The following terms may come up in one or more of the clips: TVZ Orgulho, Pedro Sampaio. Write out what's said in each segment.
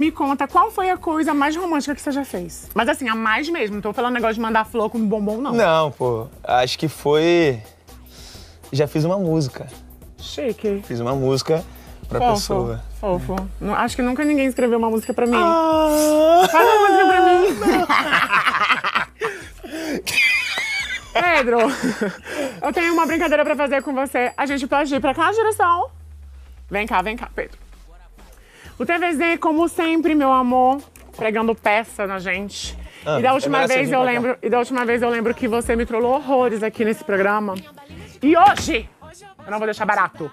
Me conta qual foi a coisa mais romântica que você já fez. Mas assim, a mais mesmo. Não tô falando negócio de mandar flor com bombom, não. Não, pô. Acho que foi... Já fiz uma música. Chique. Fiz uma música pra fofo, pessoa. Fofo. Acho que nunca ninguém escreveu uma música pra mim. Ah, faz uma música pra mim. Pedro, eu tenho uma brincadeira pra fazer com você. A gente pode ir pra cá, direção? Vem cá, Pedro. O TVZ, como sempre, meu amor, pregando peça na gente. E da última vez eu lembro, que você me trollou horrores aqui nesse programa. E hoje, eu não vou deixar barato.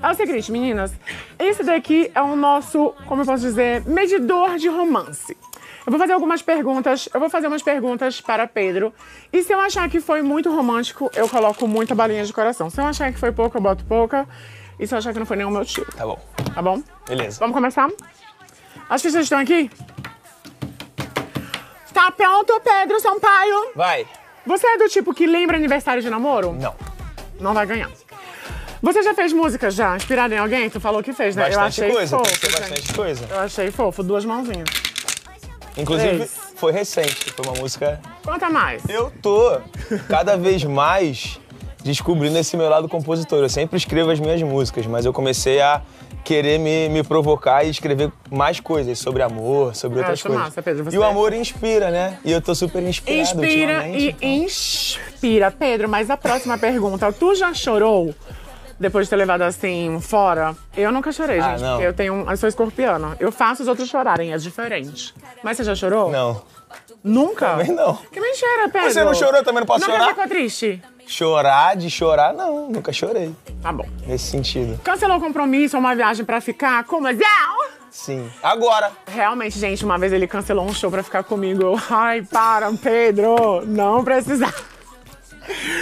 É o seguinte, meninas, esse daqui é o nosso, como eu posso dizer, medidor de romance. Eu vou fazer algumas perguntas, para Pedro. E se eu achar que foi muito romântico, eu coloco muita balinha de coração. Se eu achar que foi pouco, eu boto pouca. E se eu achar que não foi nenhum, eu tiro. Tá bom. Tá bom? Beleza. Vamos começar? As fichas estão aqui? Tá pronto, Pedro Sampaio? Vai. Você é do tipo que lembra aniversário de namoro? Não. Não vai ganhar. Você já fez música já? Inspirada em alguém? Tu falou que fez, né? Bastante eu achei fofo. Eu achei fofo. Duas mãozinhas. Inclusive, foi recente. Foi uma música... Conta mais. Eu tô cada vez mais... descobrindo esse meu lado compositor. Eu sempre escrevo as minhas músicas, mas eu comecei a querer me provocar e escrever mais coisas sobre amor, sobre outras coisas. Massa, Pedro, você... E o amor inspira, né? E eu tô super inspirado. Inspira e então... inspira. Pedro, mas a próxima pergunta. Tu já chorou depois de ter levado assim fora? Eu nunca chorei, gente. Não. Eu tenho eu sou escorpiana. Eu faço os outros chorarem, é diferente. Mas você já chorou? Não. Nunca? Também não. Que mentira, Pedro. Você não chorou, também não posso chorar? Nunca ficou triste? Chorar, de chorar, não. Nunca chorei. Tá bom. Nesse sentido. Cancelou o compromisso ou uma viagem pra ficar com o Mazel? Sim. Agora. Realmente, gente, uma vez ele cancelou um show pra ficar comigo. Ai, para, Pedro. Não precisava.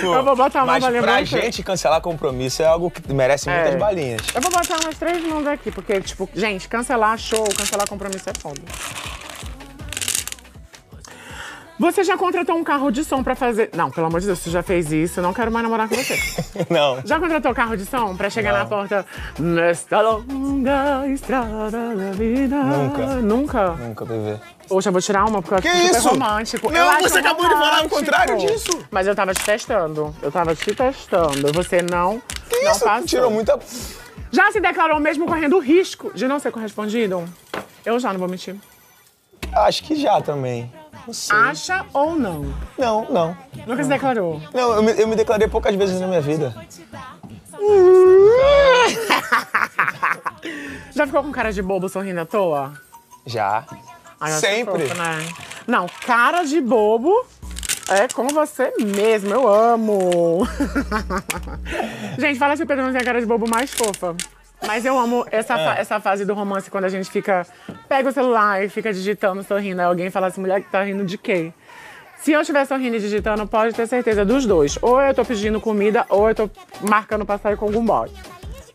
Pô, eu vou botar uma balinha pra gente cancelar compromisso é algo que merece muitas balinhas. Eu vou botar umas 3 mãos aqui, porque, tipo, gente, cancelar show, cancelar compromisso é foda. Você já contratou um carro de som pra fazer... Não, pelo amor de Deus, você já fez isso, eu não quero mais namorar com você. Não. Já contratou carro de som pra chegar na porta... Nesta longa estrada da vida... Nunca. Nunca? Nunca, bebê. Poxa, eu vou tirar uma, porque eu acho super romântico. Não, você acabou de falar o contrário disso. Mas eu tava te testando. Eu tava te testando. Você não... Que não isso? Passou. Tirou muita... Já se declarou mesmo correndo o risco de não ser correspondido? Eu já, não vou mentir. Acho que já também. Acha ou não? Não, não. Nunca se declarou? Não, eu me declarei poucas vezes na minha vida. Já ficou com cara de bobo sorrindo à toa? Já. Ai, sempre. Fofa, né? Não, cara de bobo é com você mesmo. Eu amo. Gente, fala se o Pedro não tem a cara de bobo mais fofa. Mas eu amo essa fase do romance, quando a gente fica... Pega o celular e fica digitando, sorrindo. Aí alguém fala assim, mulher, que tá rindo de quê? Se eu estiver sorrindo e digitando, pode ter certeza dos dois. Ou eu tô pedindo comida, ou eu tô marcando pra sair com algum boy.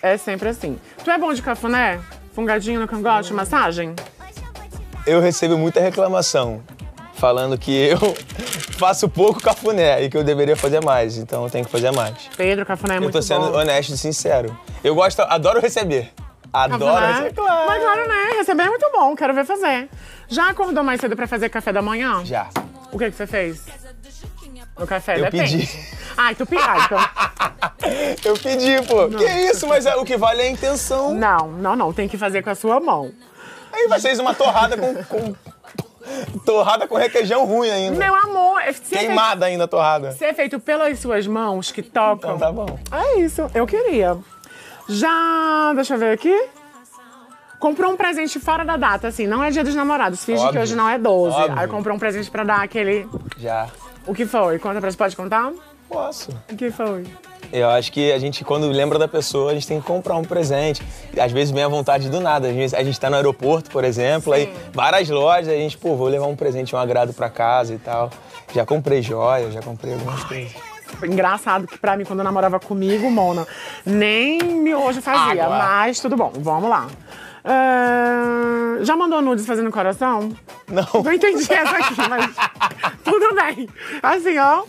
É sempre assim. Tu é bom de cafuné? Fungadinho no cangote, massagem? Eu recebo muita reclamação, falando que eu faço pouco cafuné e que eu deveria fazer mais, então eu tenho que fazer mais. Pedro, cafuné é muito bom. Eu tô sendo honesto e sincero. Eu gosto, adoro receber. Adoro receber, claro. Mas claro, né? Receber é muito bom, quero ver fazer. Já acordou mais cedo pra fazer café da manhã? Já. O que você fez? No café, depende. Eu pedi. Ai, tu pediu, então. Eu pedi, pô. Não. Que isso, mas o que vale é a intenção. Não, não, não, tem que fazer com a sua mão. Aí vocês uma torrada Torrada com requeijão ruim ainda. Meu amor, queimada ainda a torrada. Ser é feito pelas suas mãos que tocam. Então tá bom. É isso, eu queria. Já, deixa eu ver aqui. Comprou um presente fora da data, assim, não é dia dos namorados. Finge que hoje não é 12. Óbvio. Aí comprou um presente pra dar aquele... Já. O que foi? Conta pra você, pode contar? Posso. O que foi? Eu acho que a gente, quando lembra da pessoa, a gente tem que comprar um presente. Às vezes vem à vontade do nada. Às vezes a gente tá no aeroporto, por exemplo, aí várias lojas, a gente, pô, vou levar um presente, um agrado pra casa e tal. Já comprei joia, já comprei algumas coisas. Engraçado que pra mim, quando eu namorava comigo, Mona, nem miojo fazia, mas tudo bom, vamos lá. Já mandou nudes fazendo coração? Não. Não entendi essa aqui, mas tudo bem. Assim, ó.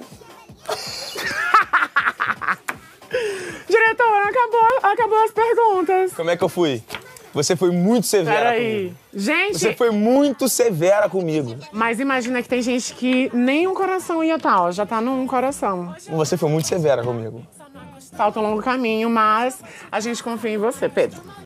Diretora, acabou as perguntas. Como é que eu fui? Você foi muito severa comigo. Gente... Você foi muito severa comigo. Mas imagina que tem gente que nem um coração ia tal, já tá num coração. Você foi muito severa comigo. Falta um longo caminho, mas a gente confia em você, Pedro.